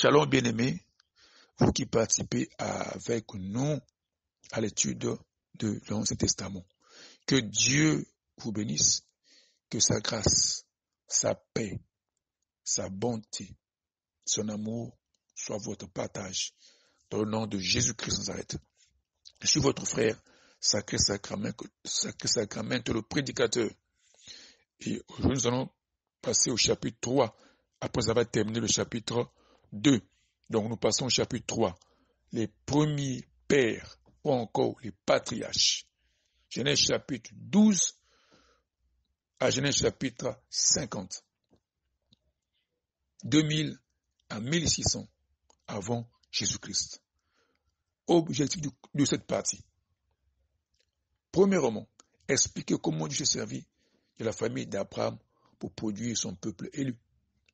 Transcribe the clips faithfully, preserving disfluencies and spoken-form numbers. Shalom bien-aimés, vous qui participez avec nous à l'étude de l'Ancien Testament. Que Dieu vous bénisse, que sa grâce, sa paix, sa bonté, son amour soit votre partage dans le nom de Jésus-Christ de Nazareth. Je suis votre frère, Sacré Sacrement, Sacré Sacrement, le prédicateur. Et aujourd'hui, nous allons passer au chapitre trois, après avoir terminé le chapitre deux. Donc, nous passons au chapitre trois. Les premiers pères, ou encore les patriarches. Genèse chapitre douze à Genèse chapitre cinquante. deux mille à mille six cents avant Jésus-Christ. Objectif de, de cette partie. Premièrement, expliquer comment Dieu s'est servi de la famille d'Abraham pour produire son peuple élu.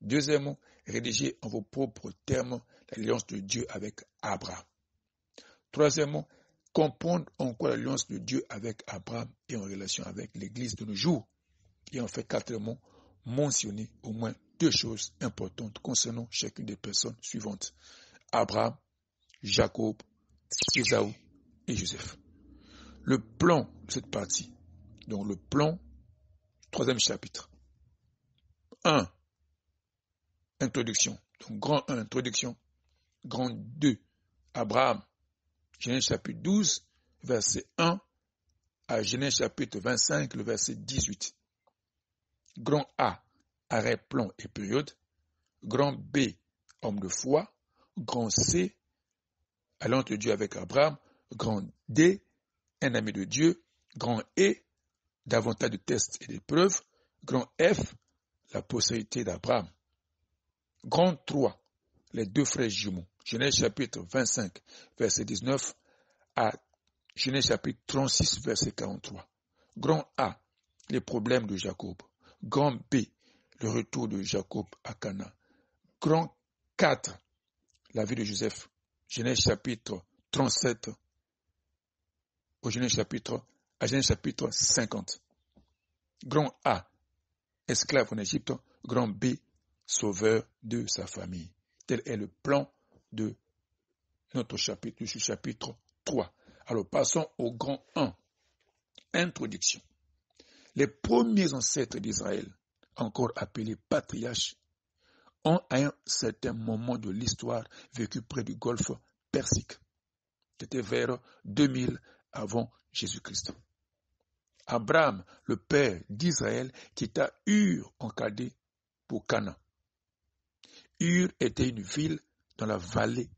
Deuxièmement, rédiger en vos propres termes l'alliance de Dieu avec Abraham. Troisièmement, comprendre en quoi l'alliance de Dieu avec Abraham est en relation avec l'Église de nos jours. Et en fait, quatrièmement, mentionner au moins deux choses importantes concernant chacune des personnes suivantes. Abraham, Jacob, Ésaü et Joseph. Le plan de cette partie, donc le plan, troisième chapitre. un. Introduction. Donc grand un, introduction. Grand deux, Abraham. Genèse chapitre douze, verset un à Genèse chapitre vingt-cinq, le verset dix-huit. Grand A, arrêt, plan et période. Grand B, homme de foi. Grand C, alliance de Dieu avec Abraham. Grand D, un ami de Dieu. Grand E, davantage de tests et d'épreuves. Grand F, la postérité d'Abraham. Grand trois, les deux frères jumeaux. Genèse chapitre vingt-cinq, verset dix-neuf à Genèse chapitre trente-six, verset quarante-trois. Grand A, les problèmes de Jacob. Grand B, le retour de Jacob à Canaan. Grand quatre, la vie de Joseph. Genèse chapitre trente-sept au Genèse chapitre, à Genèse chapitre cinquante. Grand A, esclave en Égypte. Grand B, sauveur de sa famille. Tel est le plan de notre chapitre, du chapitre trois. Alors passons au grand un. Introduction. Les premiers ancêtres d'Israël, encore appelés patriarches, ont à un certain moment de l'histoire vécu près du golfe Persique. C'était vers deux mille avant Jésus-Christ. Abraham, le père d'Israël, quitta Ur-en-Cadé pour Canaan. Ur était une ville dans la vallée